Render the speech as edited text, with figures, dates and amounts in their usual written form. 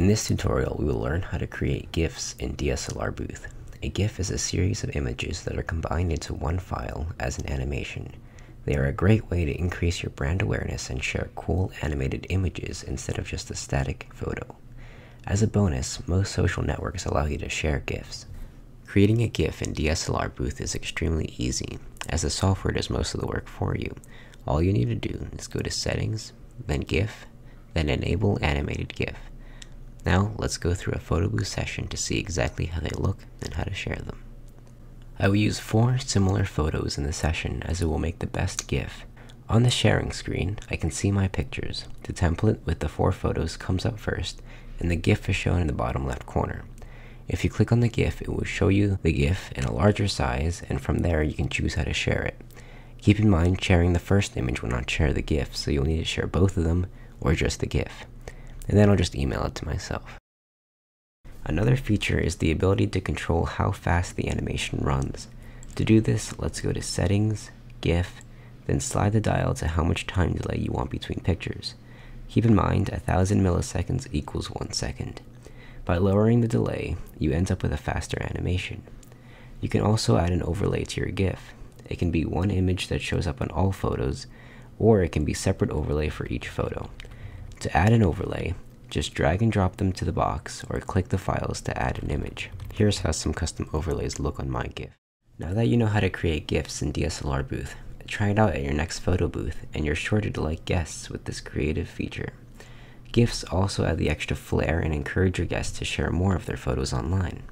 In this tutorial, we will learn how to create GIFs in DSLRbooth. A GIF is a series of images that are combined into one file as an animation. They are a great way to increase your brand awareness and share cool animated images instead of just a static photo. As a bonus, most social networks allow you to share GIFs. Creating a GIF in DSLRbooth is extremely easy, as the software does most of the work for you. All you need to do is go to Settings, then GIF, then Enable Animated GIF. Now, let's go through a PhotoBooth session to see exactly how they look and how to share them. I will use 4 similar photos in the session as it will make the best GIF. On the sharing screen, I can see my pictures. The template with the 4 photos comes up first, and the GIF is shown in the bottom left corner. If you click on the GIF, it will show you the GIF in a larger size, and from there you can choose how to share it. Keep in mind, sharing the first image will not share the GIF, so you'll need to share both of them, or just the GIF. And then I'll just email it to myself. Another feature is the ability to control how fast the animation runs. To do this, let's go to Settings, GIF, then slide the dial to how much time delay you want between pictures. Keep in mind, 1000 milliseconds equals 1 second. By lowering the delay, you end up with a faster animation. You can also add an overlay to your GIF. It can be one image that shows up on all photos, or it can be separate overlay for each photo. To add an overlay, just drag and drop them to the box or click the files to add an image. Here's how some custom overlays look on my GIF. Now that you know how to create GIFs in DSLRbooth, try it out at your next photo booth, and you're sure to delight guests with this creative feature. GIFs also add the extra flair and encourage your guests to share more of their photos online.